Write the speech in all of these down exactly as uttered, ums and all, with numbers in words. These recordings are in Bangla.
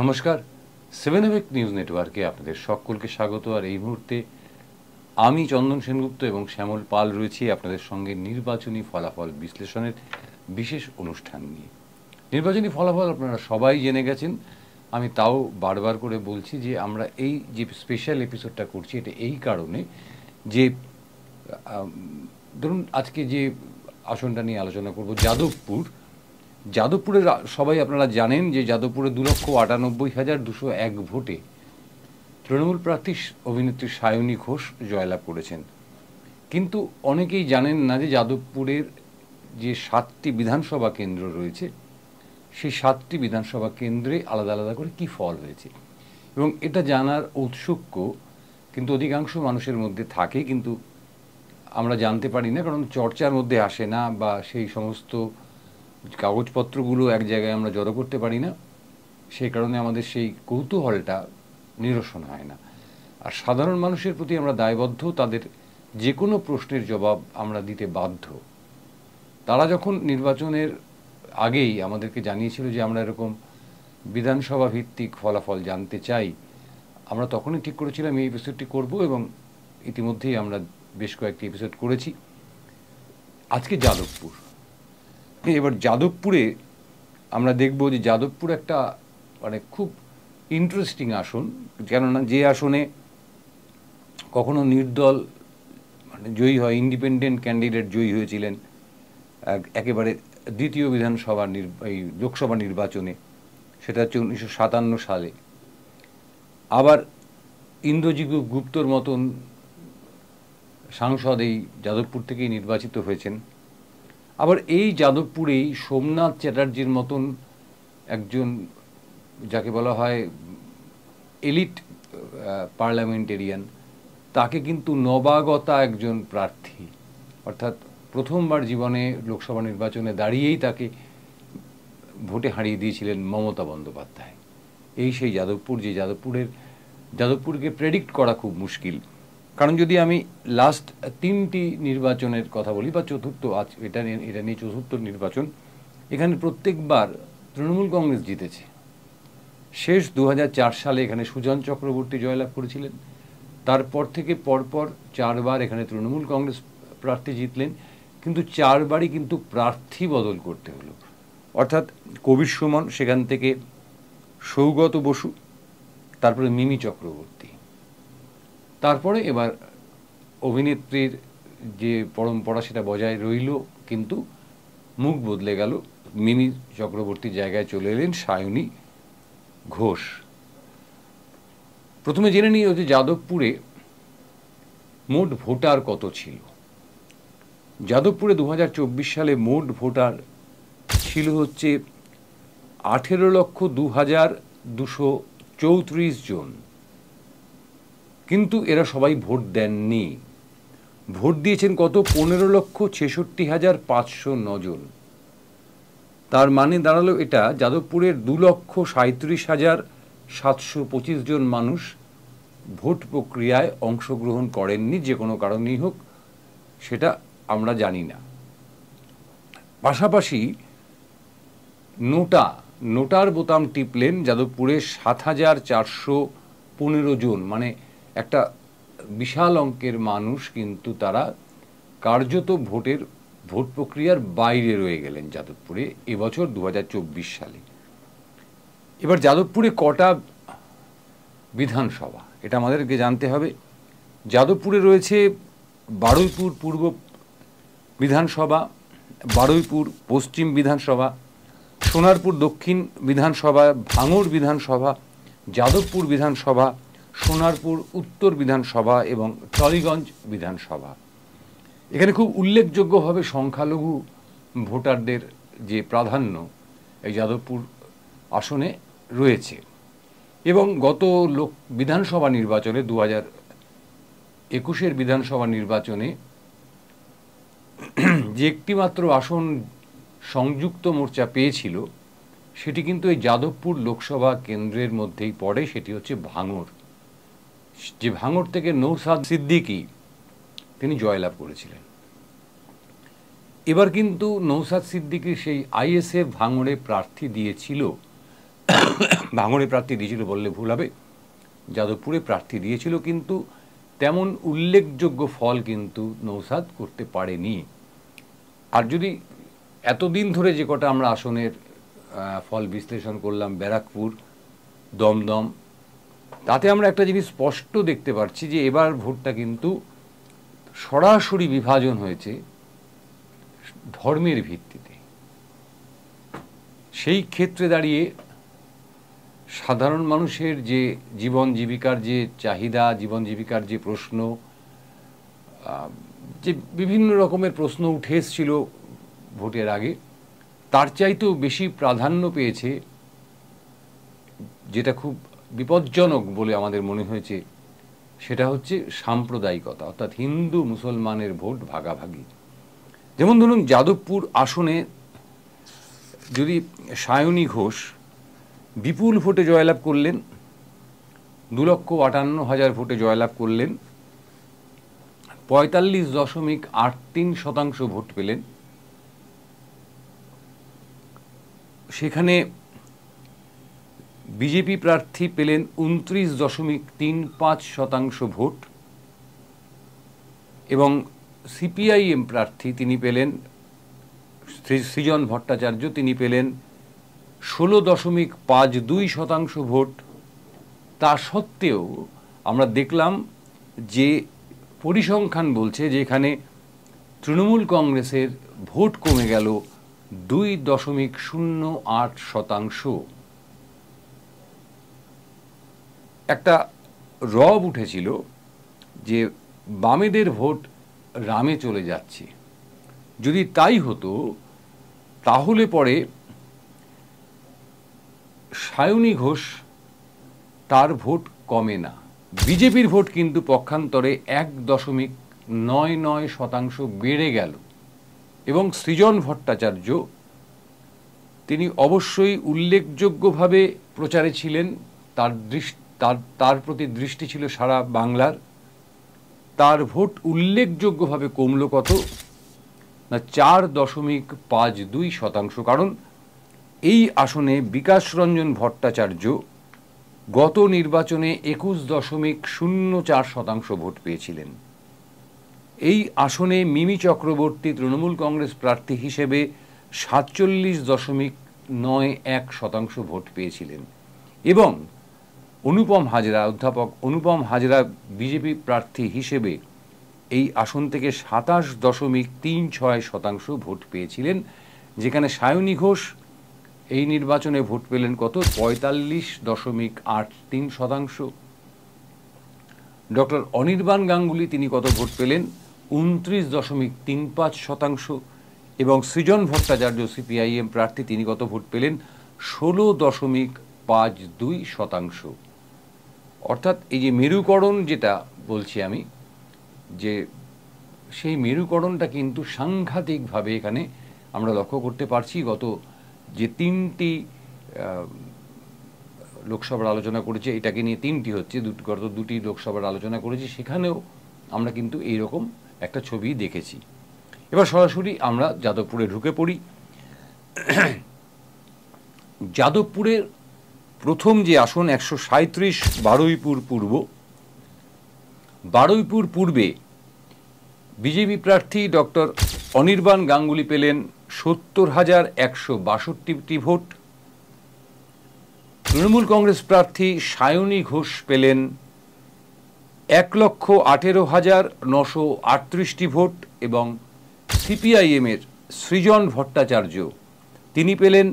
নমস্কার, সেভেন এভিক নিউজ নেটওয়ার্কে আপনাদের সকলকে স্বাগত। আর এই মুহূর্তে আমি চন্দন সেনগুপ্ত এবং শ্যামল পাল রয়েছি আপনাদের সঙ্গে নির্বাচনী ফলাফল বিশ্লেষণের বিশেষ অনুষ্ঠান নিয়ে। নির্বাচনী ফলাফল আপনারা সবাই জেনে গেছেন, আমি তাও বারবার করে বলছি যে আমরা এই যে স্পেশাল এপিসোডটা করছি এটা এই কারণে যে ধরুন আজকে যে আসনটা নিয়ে আলোচনা করব যাদবপুর, যাদবপুরে সবাই আপনারা জানেন যে যাদবপুরে দু লক্ষ আটানব্বই হাজার দুশো এক ভোটে তৃণমূল প্রার্থী অভিনেত্রী সায়নী ঘোষ জয়লাভ করেছেন। কিন্তু অনেকেই জানেন না যে যাদবপুরের যে সাতটি বিধানসভা কেন্দ্র রয়েছে সেই সাতটি বিধানসভা কেন্দ্রে আলাদা আলাদা করে কি ফল হয়েছে, এবং এটা জানার ঔৎসুক্য কিন্তু অধিকাংশ মানুষের মধ্যে থাকে, কিন্তু আমরা জানতে পারি না, কারণ চর্চার মধ্যে আসে না বা সেই সমস্ত কাগজপত্রগুলো এক জায়গায় আমরা জড়ো করতে পারি না, সেই কারণে আমাদের সেই কৌতূহলটা নিরসন হয় না। আর সাধারণ মানুষের প্রতি আমরা দায়বদ্ধ, তাদের যে কোনো প্রশ্নের জবাব আমরা দিতে বাধ্য। তারা যখন নির্বাচনের আগেই আমাদেরকে জানিয়েছিল যে আমরা এরকম বিধানসভা ভিত্তিক ফলাফল জানতে চাই, আমরা তখনই ঠিক করেছিলাম এই এপিসোডটি করব, এবং ইতিমধ্যেই আমরা বেশ কয়েকটি এপিসোড করেছি। আজকে যাদবপুর, এবার যাদবপুরে আমরা দেখব যে যাদবপুর একটা মানে খুব ইন্টারেস্টিং আসন, কেননা যে আসনে কখনো নির্দল মানে জয়ী হয়, ইন্ডিপেন্ডেন্ট ক্যান্ডিডেট জয়ী হয়েছিলেন একেবারে দ্বিতীয় বিধানসভা এই লোকসভা নির্বাচনে, সেটা হচ্ছে উনিশশো সাতান্ন সালে। আবার ইন্দ্রজিৎ গুপ্তর মতন সাংসদ এই যাদবপুর থেকেই নির্বাচিত হয়েছেন। আবার এই যাদবপুরেই সোমনাথ চ্যাটার্জির মতন একজন, যাকে বলা হয় এলিট পার্লামেন্টেরিয়ান, তাকে কিন্তু নবাগতা একজন প্রার্থী, অর্থাৎ প্রথমবার জীবনে লোকসভা নির্বাচনে দাঁড়িয়েই তাকে ভোটে হারিয়ে দিয়েছিলেন মমতা বন্দ্যোপাধ্যায়। এই সেই যাদবপুর, যে যাদবপুরের যাদবপুরকে প্রেডিক্ট করা খুব মুশকিল, কারণ যদি আমি লাস্ট তিনটি নির্বাচনের কথা বলি বা চতুর্থ, আজ এটা নিয়ে এটা নিয়ে চতুর্থ নির্বাচন, এখানে প্রত্যেকবার তৃণমূল কংগ্রেস জিতেছে। শেষ দু হাজার চার সালে এখানে সুজন চক্রবর্তী জয়লাভ করেছিলেন, তারপর থেকে পরপর চারবার এখানে তৃণমূল কংগ্রেস প্রার্থী জিতলেন, কিন্তু চারবারই কিন্তু প্রার্থী বদল করতে হলো, অর্থাৎ কবির সুমন, সেখান থেকে সৌগত বসু, তারপরে মিমি চক্রবর্তী, তারপরে এবার অভিনেত্রীর যে পরম্পরা সেটা বজায় রইল, কিন্তু মুখ বদলে গেল, মিমি চক্রবর্তীর জায়গায় চলে এলেন সায়নী ঘোষ। প্রথমে জেনে নিই যে যাদবপুরে মোট ভোটার কত ছিল। যাদবপুরে দু হাজার চব্বিশ সালে মোট ভোটার ছিল হচ্ছে আঠেরো লক্ষ দু হাজার দুশো চৌত্রিশ জন, কিন্তু এরা সবাই ভোট দেননি। ভোট দিয়েছেন কত? পনেরো লক্ষ ছেষট্টি হাজার পাঁচশো নজন। তার মানে দাঁড়ালো এটা যাদবপুরের দু লক্ষ সাঁত্রিশ হাজার সাতশো পঁচিশ জন মানুষ ভোট প্রক্রিয়ায় অংশগ্রহণ করেননি, যে কোনো কারণেই হোক সেটা আমরা জানি না। পাশাপাশি নোটা, নোটার বোতাম টিপলেন যাদবপুরে সাত হাজার চারশো পনেরো জন, মানে একটা বিশাল অঙ্কের মানুষ কিন্তু তারা কার্যত ভোটের ভোট প্রক্রিয়ার বাইরে রয়ে গেলেন যাদবপুরে এবছর দু হাজার চব্বিশ সালে। এবার যাদবপুরে কটা বিধানসভা এটা আমাদেরকে জানতে হবে। যাদবপুরে রয়েছে বারুইপুর পূর্ব বিধানসভা, বারুইপুর পশ্চিম বিধানসভা, সোনারপুর দক্ষিণ বিধানসভা, ভাঙড় বিধানসভা, যাদবপুর বিধানসভা, সোনারপুর উত্তর বিধানসভা এবং টলিগঞ্জ বিধানসভা। এখানে খুব উল্লেখযোগ্যভাবে সংখ্যালঘু ভোটারদের যে প্রাধান্য এই যাদবপুর আসনে রয়েছে, এবং গত লোক বিধানসভা নির্বাচনে দু হাজার একুশের বিধানসভা নির্বাচনে যে একটিমাত্র আসন সংযুক্ত মোর্চা পেয়েছিল সেটি কিন্তু এই যাদবপুর লোকসভা কেন্দ্রের মধ্যেই পড়ে, সেটি হচ্ছে ভাঙড়, যে ভাঙড় থেকে নৌসাদ সিদ্দিকী তিনি জয়লাভ করেছিলেন। এবার কিন্তু নৌসাদ সিদ্দিকী সেই আইএসএফ ভাঙড়ে প্রার্থী দিয়েছিল, ভাঙড়ে প্রার্থী দিয়েছিল বললে ভুল হবে, যাদবপুরে প্রার্থী দিয়েছিল, কিন্তু তেমন উল্লেখযোগ্য ফল কিন্তু নৌসাদ করতে পারেনি। আর যদি এতদিন ধরে যে কটা আমরা আসনের ফল বিশ্লেষণ করলাম, ব্যারাকপুর, দমদম, তাতে আমরা একটা জিনিস স্পষ্ট দেখতে পাচ্ছি যে এবার ভোটটা কিন্তু সরাসরি বিভাজন হয়েছে ধর্মের ভিত্তিতে। সেই ক্ষেত্রে দাঁড়িয়ে সাধারণ মানুষের যে জীবন জীবিকার যে চাহিদা, জীবন জীবিকার যে প্রশ্ন, যে বিভিন্ন রকমের প্রশ্ন উঠে এসেছিল ভোটের আগে, তার চাইতেও বেশি প্রাধান্য পেয়েছে, যেটা খুব বিপজ্জনক বলে আমাদের মনে হয়েছে, সেটা হচ্ছে সাম্প্রদায়িকতা, অর্থাৎ হিন্দু মুসলমানের ভোট ভাগাভাগি। যেমন ধরুন যাদবপুর আসনে যদি সায়নী ঘোষ বিপুল ভোটে জয়লাভ করলেন, দু লক্ষ আটান্ন হাজার ভোটে জয়লাভ করলেন, পঁয়তাল্লিশ দশমিক আট তিন শতাংশ ভোট পেলেন, সেখানে বিজেপি প্রার্থী পেলেন উনত্রিশ দশমিক তিন পাঁচ শতাংশ ভোট এবং সিপিআইএম প্রার্থী তিনি পেলেন, সৃজন ভট্টাচার্য, তিনি পেলেন ষোলো দশমিক পাঁচ দুই শতাংশ ভোট। তা সত্ত্বেও আমরা দেখলাম যে পরিসংখ্যান বলছে যে এখানে তৃণমূল কংগ্রেসের ভোট কমে গেল দুই দশমিক শূন্য আট শতাংশ। একটা রব উঠেছিল যে বামেদের ভোট রামে চলে যাচ্ছে। যদি তাই হতো তাহলে পরে সায়নী ঘোষ তার ভোট কমে না, বিজেপির ভোট কিন্তু পক্ষান্তরে এক দশমিক নয় নয় শতাংশ বেড়ে গেল এবং সৃজন ভট্টাচার্য তিনি অবশ্যই উল্লেখযোগ্যভাবে প্রচারে ছিলেন, তার দৃষ্টি তার তার প্রতি দৃষ্টি ছিল সারা বাংলার, তার ভোট উল্লেখযোগ্যভাবে কমল কত না চার দশমিক পাঁচ দুই শতাংশ। কারণ এই আসনে বিকাশ রঞ্জন ভট্টাচার্য গত নির্বাচনে একুশ দশমিক শূন্য চার শতাংশ ভোট পেয়েছিলেন। এই আসনে মিমি চক্রবর্তী তৃণমূল কংগ্রেস প্রার্থী হিসেবে সাতচল্লিশ দশমিক নয় এক শতাংশ ভোট পেয়েছিলেন এবং অনুপম হাজরা, অধ্যাপক অনুপম হাজরা বিজেপি প্রার্থী হিসেবে এই আসন থেকে সাতাশ দশমিক তিন ছয় শতাংশ ভোট পেয়েছিলেন, যেখানে সায়নী ঘোষ এই নির্বাচনে ভোট পেলেন কত পঁয়তাল্লিশ দশমিক আট তিন শতাংশ। ডক্টর অনির্বাণ গাঙ্গুলি তিনি কত ভোট পেলেন উনত্রিশ দশমিক তিন পাঁচ শতাংশ এবং সৃজন ভট্টাচার্য সিপিআইএম প্রার্থী তিনি কত ভোট পেলেন ষোলো দশমিক পাঁচ দুই শতাংশ। অর্থাৎ এই যে মেরুকরণ যেটা বলছি আমি, যে সেই মেরুকরণটা কিন্তু সাংঘাতিকভাবে এখানে আমরা লক্ষ্য করতে পারছি। গত যে তিনটি লোকসভার আলোচনা করেছে, এটাকে নিয়ে তিনটি হচ্ছে, দুটি গত দুটি লোকসভার আলোচনা করেছি, সেখানেও আমরা কিন্তু এইরকম একটা ছবি দেখেছি। এবার সরাসরি আমরা যাদবপুরে ঢুকে পড়ি। যাদবপুরের প্রথম যে আসন একশো সাঁত্রিশ বারুইপুর পূর্ব, বারুইপুর পূর্বে বিজেপি প্রার্থী ডক্টর অনির্বাণ গাঙ্গুলি পেলেন সত্তর হাজার একশো বাষট্টিটি ভোট, তৃণমূল কংগ্রেস প্রার্থী সায়নী ঘোষ পেলেন এক লক্ষ আঠেরো হাজার নশো আটত্রিশটি ভোট এবং সিপিআইএমের সৃজন ভট্টাচার্য তিনি পেলেন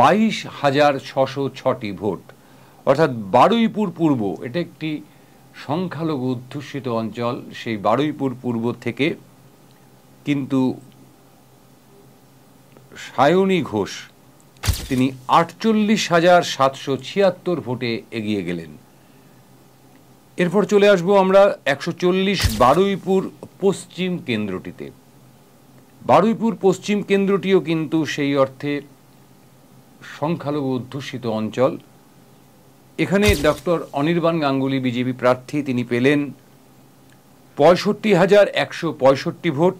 বাইশ হাজার ছশো ছটি ভোট। অর্থাৎ বারুইপুর পূর্ব এটা একটি সংখ্যালঘু অধ্যুষিত অঞ্চল, সেই বারুইপুর পূর্ব থেকে কিন্তু সায়নী ঘোষ তিনি আটচল্লিশ হাজার সাতশো ছিয়াত্তর ভোটে এগিয়ে গেলেন। এরপর চলে আসবো আমরা একশো চল্লিশ বারুইপুর পশ্চিম কেন্দ্রটিতে। বারুইপুর পশ্চিম কেন্দ্রটিও কিন্তু সেই অর্থে সংখ্যালঘু অধ্যুষিত অঞ্চল। এখানে ডক্টর অনির্বাণ গাঙ্গুলি বিজেপি প্রার্থী তিনি পেলেন পঁয়ষট্টি হাজার একশো পঁয়ষট্টি ভোট,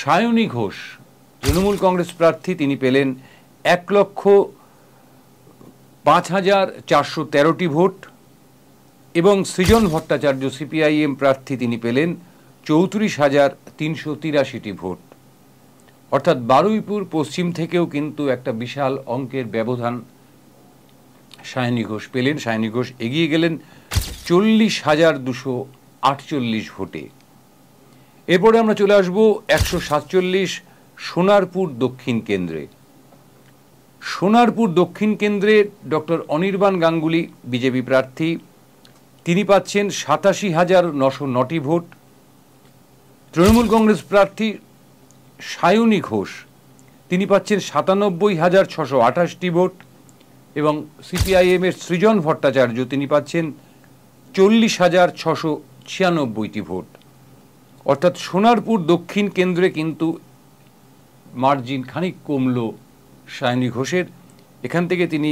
সায়নী ঘোষ তৃণমূল কংগ্রেস প্রার্থী তিনি পেলেন এক লক্ষ পাঁচ হাজার চারশো তেরোটি ভোট এবং সৃজন ভট্টাচার্য সিপিআইএম প্রার্থী তিনি পেলেন চৌত্রিশ হাজার তিনশো তিরাশিটি ভোট। অর্থাৎ বারুইপুর পশ্চিম থেকেও কিন্তু একটা বিশাল অঙ্কের ব্যবধান সায়নী ঘোষ পেলেন। সায়নী ঘোষ এগিয়ে গেলেন চল্লিশ হাজার দুশো আটচল্লিশ ভোটে। এরপরে আমরা চলে আসবো একশো সাতচল্লিশ সোনারপুর দক্ষিণ কেন্দ্রে। সোনারপুর দক্ষিণ কেন্দ্রে ডক্টর অনির্বাণ গাঙ্গুলি বিজেপি প্রার্থী, তিনি পাচ্ছেন সাতাশি হাজার নশো নটি ভোট। তৃণমূল কংগ্রেস প্রার্থী সায়নী ঘোষ তিনি পাচ্ছেন সাতানব্বই হাজার ছশো আঠাশটি ভোট এবং সিপিআইএমের সৃজন ভট্টাচার্য তিনি পাচ্ছেন চল্লিশ হাজার ছশো ছিয়ানব্বইটি ভোট। অর্থাৎ সোনারপুর দক্ষিণ কেন্দ্রে কিন্তু মার্জিন খানিক কমল সায়নী ঘোষের, এখান থেকে তিনি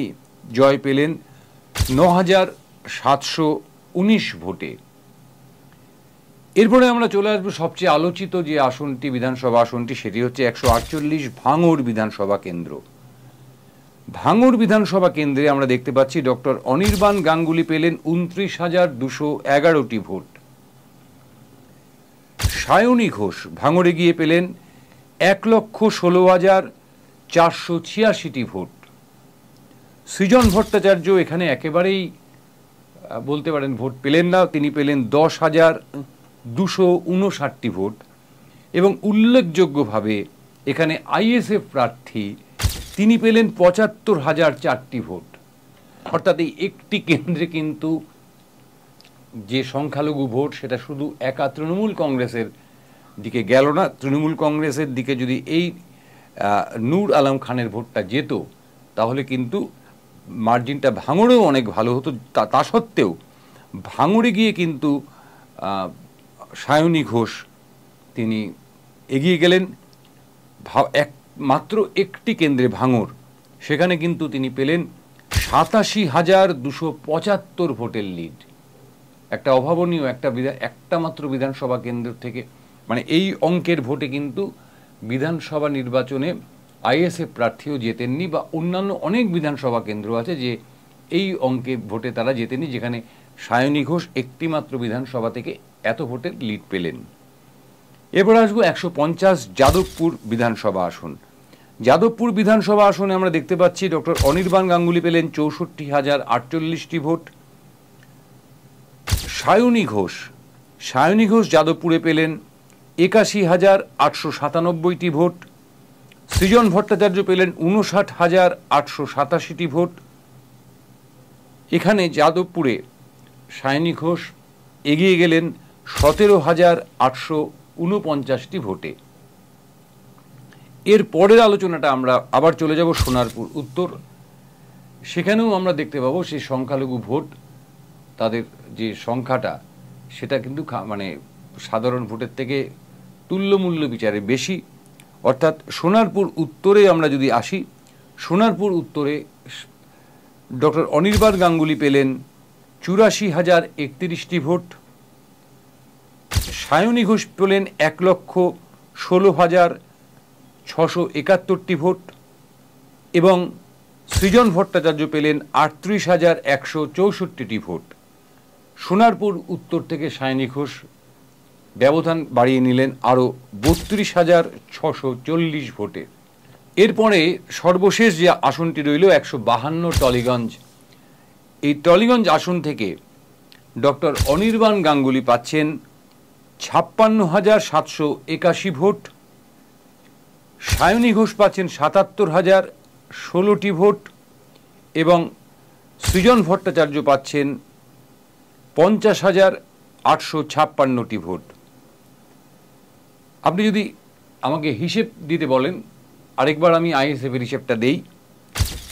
জয় পেলেন ন হাজার সাতশো উনিশ ভোটে। এরপরে আমরা চলে আসবো সবচেয়ে আলোচিত যে আসনটি, বিধানসভা আসনটি, সেটি হচ্ছে একশো আটচল্লিশ ভাঙড় বিধানসভা কেন্দ্র। ভাঙড় বিধানসভা কেন্দ্রে আমরা দেখতে পাচ্ছি ডক্টর অনির্বাণ গাঙ্গুলি পেলেন উনত্রিশ হাজার দুশো এগারোটি ভোট। সায়নী ঘোষ ভাঙড়ে গিয়ে পেলেন এক লক্ষ ষোলো হাজার চারশো ছিয়াশিটি ভোট। সৃজন ভট্টাচার্য এখানে একেবারেই বলতে পারেন ভোট পেলেন না, তিনি পেলেন দশ হাজার দুশো উনষাটটি ভোট এবং উল্লেখযোগ্যভাবে এখানে আইএসএফ প্রার্থী তিনি পেলেন পঁচাত্তর হাজার চারটি ভোট। অর্থাৎ এই একটি কেন্দ্রে কিন্তু যে সংখ্যালঘু ভোট সেটা শুধু একা তৃণমূল কংগ্রেসের দিকে গেল না। তৃণমূল কংগ্রেসের দিকে যদি এই নূর আলম খানের ভোটটা যেত তাহলে কিন্তু মার্জিনটা ভাঙড়েও অনেক ভালো হতো। তা সত্ত্বেও ভাঙড়ে গিয়ে কিন্তু সায়নী ঘোষ তিনি এগিয়ে গেলেন এক মাত্র একটি কেন্দ্রে ভাঙড়, সেখানে কিন্তু তিনি পেলেন সাতাশি হাজার দুশো পঁচাত্তর ভোটের লিড। একটা অভাবনীয় একটা বিধান একটা মাত্র বিধানসভা কেন্দ্র থেকে, মানে এই অঙ্কের ভোটে কিন্তু বিধানসভা নির্বাচনে আইএসএফ প্রার্থীও জেতেননি বা অন্যান্য অনেক বিধানসভা কেন্দ্র আছে যে এই অঙ্কে ভোটে তারা জেতেনি, যেখানে সায়নী ঘোষ একটি মাত্র বিধানসভা থেকে এত ভোটের লিড পেলেন। এরপর আসবো একশো পঞ্চাশ যাদবপুর বিধানসভা আসন। যাদবপুর বিধানসভা আসনে আমরা দেখতে পাচ্ছি ডক্টর অনির্বাণ গাঙ্গুলি পেলেন চৌষট্টি হাজার আটচল্লিশটি ভোট। সায়নী ঘোষ সায়নী ঘোষ যাদবপুরে পেলেন একাশি হাজার আটশো সাতানব্বইটি ভোট। সৃজন ভট্টাচার্য পেলেন উনষাট হাজার আটশো সাতাশিটি ভোট। এখানে যাদবপুরে সায়নী ঘোষ এগিয়ে গেলেন সতেরো হাজার আটশো ঊনপঞ্চাশটি ভোটে। এর পরের আলোচনাটা আমরা আবার চলে যাব সোনারপুর উত্তর। সেখানেও আমরা দেখতে পাবো সেই সংখ্যালঘু ভোট, তাদের যে সংখ্যাটা সেটা কিন্তু মানে সাধারণ ভোটের থেকে তুল্যমূল্য বিচারে বেশি। অর্থাৎ সোনারপুর উত্তরে আমরা যদি আসি, সোনারপুর উত্তরে ডক্টর অনির্বাণ গাঙ্গুলি পেলেন চুরাশি হাজার একত্রিশটি ভোট। সায়নী ঘোষ পেলেন এক লক্ষ ষোলো হাজার ছশো একাত্তরটি ভোট এবং সৃজন ভট্টাচার্য পেলেন আটত্রিশ হাজার একশো চৌষট্টিটি ভোট। সোনারপুর উত্তর থেকে সায়নী ঘোষ ব্যবধান বাড়িয়ে নিলেন আরও বত্রিশ হাজার ছশো চল্লিশ ভোটে। এরপরে সর্বশেষ যে আসনটি রইল একশো বাহান্ন টলিগঞ্জ। এই টলিগঞ্জ আসন থেকে ডক্টর অনির্বাণ গাঙ্গুলি পাচ্ছেন ছাপ্পান্ন হাজার সাতশো একাশি ভোট। সায়নী ঘোষ পাচ্ছেন সাতাত্তর হাজার ষোলোটি ভোট এবং সৃজন ভট্টাচার্য পাচ্ছেন পঞ্চাশ হাজার আটশো ছাপ্পান্নটি ভোট। আপনি যদি আমাকে হিসেব দিতে বলেন, আরেকবার আমি আইএসএফের হিসেবটা দেই।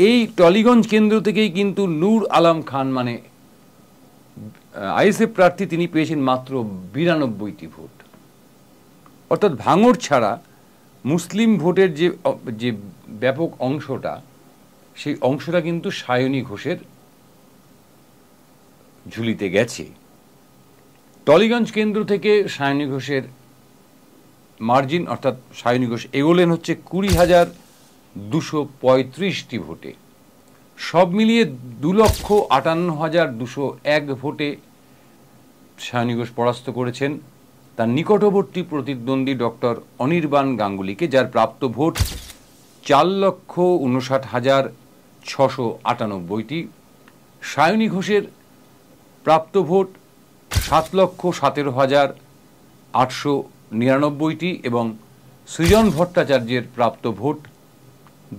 এই টলিগঞ্জ কেন্দ্র থেকেই কিন্তু নূর আলম খান মানে আইএসএফ প্রার্থী তিনি পেয়েছেন মাত্র বিরানব্বইটি ভোট। অর্থাৎ ভাঙড় ছাড়া মুসলিম ভোটের যে যে ব্যাপক অংশটা, সেই অংশটা কিন্তু সায়নী ঘোষের ঝুলিতে গেছে। টলিগঞ্জ কেন্দ্র থেকে সায়নী ঘোষের মার্জিন, অর্থাৎ সায়নী ঘোষ এগোলেন হচ্ছে কুড়ি হাজার দুশো পঁয়ত্রিশটি ভোটে। সব মিলিয়ে দু লক্ষ আটান্ন হাজার দুশো এক ভোটে সায়নী ঘোষ পরাস্ত করেছেন তার নিকটবর্তী প্রতিদ্বন্দ্বী ডক্টর অনির্বাণ গাঙ্গুলিকে, যার প্রাপ্ত ভোট চার লক্ষ উনষাট হাজার ছশো আটানব্বইটি। সায়নী ঘোষের প্রাপ্ত ভোট সাত লক্ষ সতেরো হাজার আটশো নিরানব্বইটি এবং সৃজন ভট্টাচার্যের প্রাপ্ত ভোট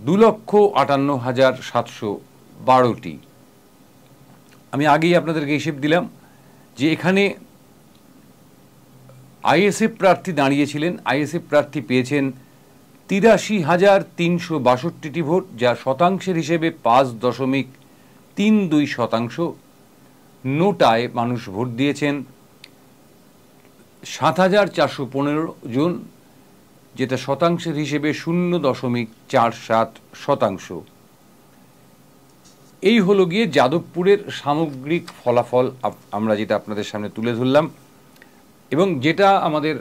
দু লক্ষ আটান্ন হাজার সাতশো বারোটি। আমি আগেই আপনাদেরকে হিসেব দিলাম যে এখানে আইএসএফ প্রার্থী দাঁড়িয়েছিলেন, আইএসএফ প্রার্থী পেয়েছেন তিরাশি হাজার তিনশো বাষট্টিটি ভোট, যা শতাংশের হিসেবে পাঁচ দশমিক তিন দুই শতাংশ। নোটায় মানুষ ভোট দিয়েছেন সাত হাজার চারশো পনেরো জন, যেটা শতাংশের হিসেবে শূন্য দশমিক চার সাত শতাংশ। এই হলো গিয়ে যাদবপুরের সামগ্রিক ফলাফল, আমরা যেটা আপনাদের সামনে তুলে ধরলাম এবং যেটা আমাদের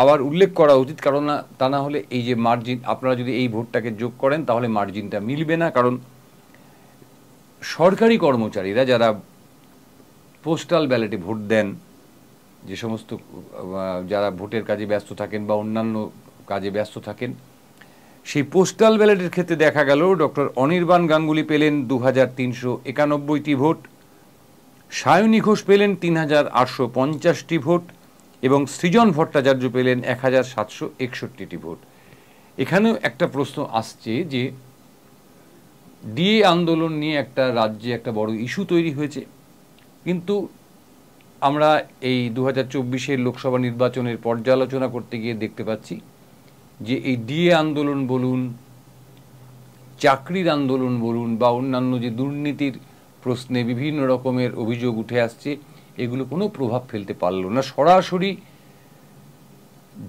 আবার উল্লেখ করা উচিত, কারণ না তা না হলে এই যে মার্জিন, আপনারা যদি এই ভোটটাকে যোগ করেন তাহলে মার্জিনটা মিলবে না, কারণ সরকারি কর্মচারীরা যারা পোস্টাল ব্যালটে ভোট দেন, যে সমস্ত যারা ভোটের কাজে ব্যস্ত থাকেন বা অন্যান্য কাজে ব্যস্ত থাকেন, সেই পোস্টাল ব্যালটের ক্ষেত্রে দেখা গেল ডক্টর অনির্বাণ গাঙ্গুলি পেলেন দু হাজার তিনশো একানব্বইটি ভোট, সায়নী ঘোষ পেলেন তিন হাজার আটশো পঞ্চাশটি ভোট এবং সৃজন ভট্টাচার্য পেলেন এক হাজার সাতশো একষট্টিটি ভোট। এখানেও একটা প্রশ্ন আসছে যে ডিএ আন্দোলন নিয়ে একটা রাজ্যে একটা বড় ইস্যু তৈরি হয়েছে, কিন্তু আমরা এই দু হাজার চব্বিশের লোকসভা নির্বাচনের পর্যালোচনা করতে গিয়ে দেখতে পাচ্ছি যে এই ডিএ আন্দোলন বলুন, চাকরির আন্দোলন বলুন বা অন্যান্য যে দুর্নীতির প্রশ্নে বিভিন্ন রকমের অভিযোগ উঠে আসছে, এগুলো কোনো প্রভাব ফেলতে পারল না। সরাসরি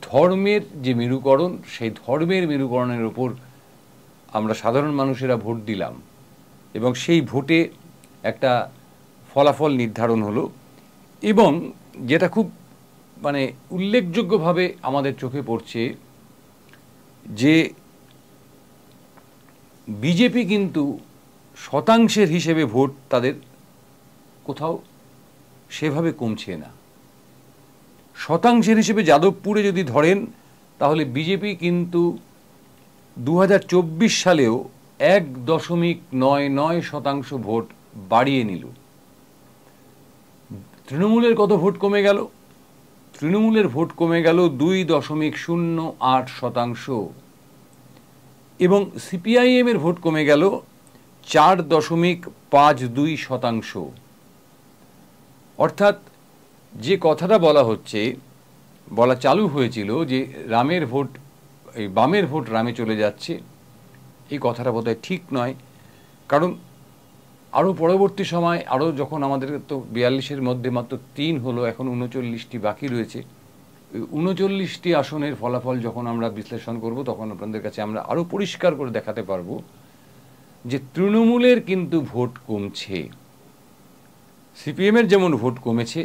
ধর্মের যে মেরুকরণ, সেই ধর্মের মেরুকরণের ওপর আমরা সাধারণ মানুষেরা ভোট দিলাম এবং সেই ভোটে একটা ফলাফল নির্ধারণ হলো। এবং যেটা খুব মানে উল্লেখযোগ্যভাবে আমাদের চোখে পড়ছে যে বিজেপি কিন্তু শতাংশের হিসেবে ভোট তাদের কোথাও সেভাবে কমছে না। শতাংশের হিসেবে যাদবপুরে যদি ধরেন তাহলে বিজেপি কিন্তু দু হাজার চব্বিশ সালেও এক দশমিক নয় নয় শতাংশ ভোট বাড়িয়ে নিল। তৃণমূলের কত ভোট কমে গেল? তৃণমূলের ভোট কমে গেল দুই দশমিক শূন্য আট শতাংশ এবং সিপিআইএমের ভোট কমে গেল চার দশমিক পাঁচ দুই শতাংশ। অর্থাৎ যে কথাটা বলা হচ্ছে, বলা চালু হয়েছিল যে রামের ভোট, এই বামের ভোট রামে চলে যাচ্ছে, এই কথাটা বোধহয় ঠিক নয়। কারণ আরও পরবর্তী সময় আরও যখন আমাদের তো বিয়াল্লিশের মধ্যে মাত্র তিন হলো, এখন উনচল্লিশটি বাকি রয়েছে, উনচল্লিশটি আসনের ফলাফল যখন আমরা বিশ্লেষণ করব তখন আপনাদের কাছে আমরা আরও পরিষ্কার করে দেখাতে পারব যে তৃণমূলের কিন্তু ভোট কমছে। সিপিএমের যেমন ভোট কমেছে,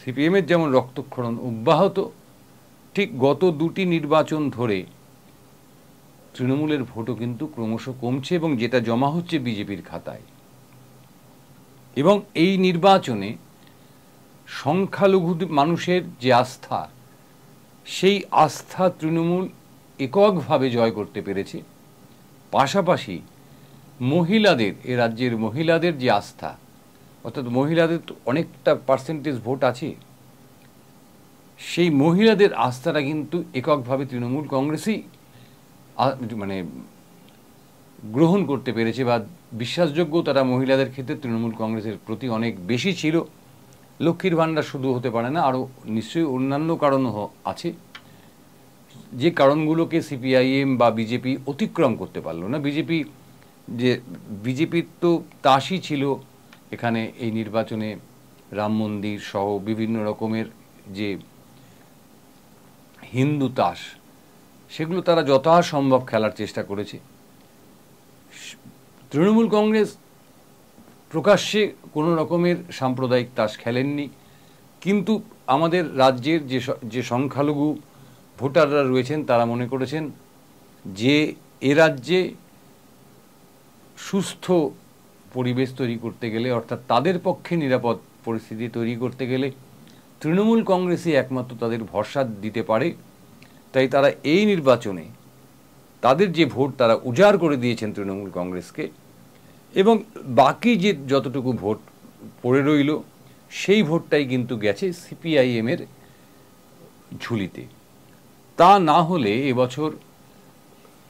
সিপিএমের যেমন রক্তক্ষরণ অব্যাহত, ঠিক গত দুটি নির্বাচন ধরে তৃণমূলের ভোটও কিন্তু ক্রমশ কমছে এবং যেটা জমা হচ্ছে বিজেপির খাতায়। এবং এই নির্বাচনে সংখ্যালঘু মানুষের যে আস্থা, সেই আস্থা তৃণমূল এককভাবে জয় করতে পেরেছে। পাশাপাশি মহিলাদের, এ রাজ্যের মহিলাদের যে আস্থা, অর্থাৎ মহিলাদের তো অনেকটা পার্সেন্টেজ ভোট আছে, সেই মহিলাদের আস্থাটা কিন্তু এককভাবে তৃণমূল কংগ্রেসই মানে গ্রহণ করতে পেরেছে বা বিশ্বাসযোগ্য তারা মহিলাদের ক্ষেত্রে তৃণমূল কংগ্রেসের প্রতি অনেক বেশি ছিল। লক্ষ্মীর ভাণ্ডার শুধু হতে পারে না, আরও নিশ্চয়ই অন্যান্য কারণও আছে, যে কারণগুলোকে সিপিআইএম বা বিজেপি অতিক্রম করতে পারল না। বিজেপি যে বিজেপির তো তাসই ছিল এখানে এই নির্বাচনে রাম মন্দির সহ বিভিন্ন রকমের যে হিন্দু তাস, সেগুলো তারা যথাসম্ভব খেলার চেষ্টা করেছে। তৃণমূল কংগ্রেস প্রকাশ্যে কোনো রকমের সাম্প্রদায়িক তাস খেলেননি, কিন্তু আমাদের রাজ্যের যে যে সংখ্যালঘু ভোটাররা রয়েছেন তারা মনে করেছেন যে এ রাজ্যে সুস্থ পরিবেশ তৈরি করতে গেলে, অর্থাৎ তাদের পক্ষে নিরাপদ পরিস্থিতি তৈরি করতে গেলে তৃণমূল কংগ্রেসই একমাত্র তাদের ভরসা দিতে পারে। তাই তারা এই নির্বাচনে তাদের যে ভোট তারা উজাড় করে দিয়েছেন তৃণমূল কংগ্রেসকে, এবং বাকি যে যতটুকু ভোট পড়ে রইল সেই ভোটটাই কিন্তু গেছে সিপিআইএমের ঝুলিতে। তা না হলে এবছর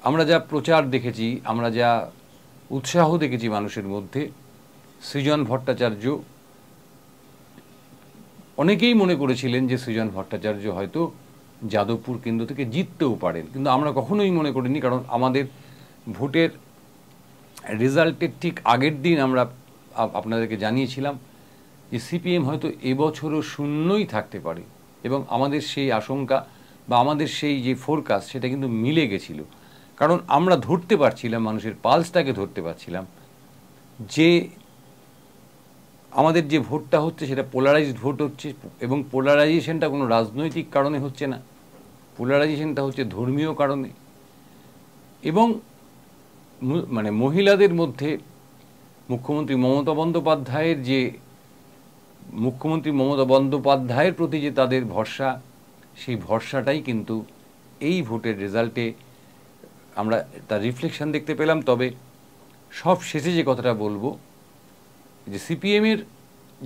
আমরা যা প্রচার দেখেছি, আমরা যা উৎসাহ দেখেছি মানুষের মধ্যে, সৃজন ভট্টাচার্য, অনেকেই মনে করেছিলেন যে সৃজন ভট্টাচার্য হয়তো যাদবপুর কেন্দ্র থেকে জিততেও পারেন, কিন্তু আমরা কখনোই মনে করিনি, কারণ আমাদের ভোটের রেজাল্টের ঠিক আগের দিন আমরা আপনাদেরকে জানিয়েছিলাম যে সিপিএম হয়তো এবছরও শূন্যই থাকতে পারে, এবং আমাদের সেই আশঙ্কা বা আমাদের সেই যে ফোরকাস্ট সেটা কিন্তু মিলে গেছিল। কারণ আমরা ধরতে পারছিলাম, মানুষের পালসটাকে ধরতে পারছিলাম যে আমাদের যে ভোটটা হচ্ছে সেটা পোলারাইজড ভোট হচ্ছে, এবং পোলারাইজেশনটা কোনো রাজনৈতিক কারণে হচ্ছে না, পোলারাইজেশনটা হচ্ছে ধর্মীয় কারণে। এবং মানে মহিলাদের মধ্যে মুখ্যমন্ত্রী মমতা বন্দ্যোপাধ্যায়ের যে মুখ্যমন্ত্রী মমতা বন্দ্যোপাধ্যায়ের প্রতি যে তাদের ভরসা, সেই ভরসাটাই কিন্তু এই ভোটের রেজাল্টে আমরা তার রিফ্লেকশন দেখতে পেলাম। তবে সব শেষে যে কথাটা বলবো, যে সিপিএমের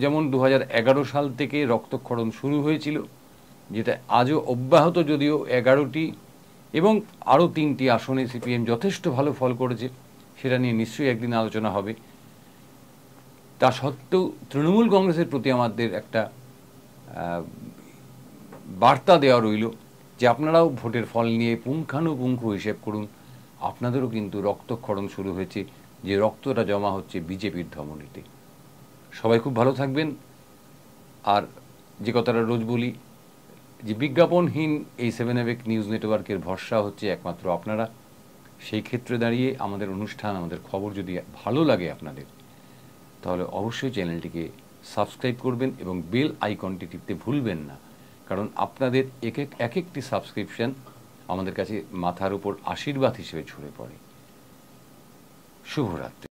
যেমন দু হাজার এগারো সাল থেকে রক্তক্ষরণ শুরু হয়েছিল, যেটা আজও অব্যাহত, যদিও এগারোটি এবং আরও তিনটি আসনে সিপিএম যথেষ্ট ভালো ফল করেছে, সেটা নিয়ে নিশ্চয়ই একদিন আলোচনা হবে। তা সত্ত্বেও তৃণমূল কংগ্রেসের প্রতি আমাদের একটা বার্তা দেওয়া রইল যে আপনারাও ভোটের ফল নিয়ে পুঙ্খানুপুঙ্খ হিসেব করুন, আপনাদেরও কিন্তু রক্তক্ষরণ শুরু হয়েছে, যে রক্তটা জমা হচ্ছে বিজেপির ধমনীতে। সবাই খুব ভালো থাকবেন। আর যে কথাটা রোজ বলি, যে বিজ্ঞাপনহীন এই সেভেন এভেক নিউজ নেটওয়ার্কের ভরসা হচ্ছে একমাত্র আপনারা। সেই ক্ষেত্রে দাঁড়িয়ে আমাদের অনুষ্ঠান, আমাদের খবর যদি ভালো লাগে আপনাদের, তাহলে অবশ্যই চ্যানেলটিকে সাবস্ক্রাইব করবেন এবং বেল আইকনটি টিপতে ভুলবেন না, কারণ আপনাদের এক এক এক একটি সাবস্ক্রিপশান আমাদের কাছে মাথার উপর আশীর্বাদ হিসেবে ঝরে পড়ে। শুভরাত্রি।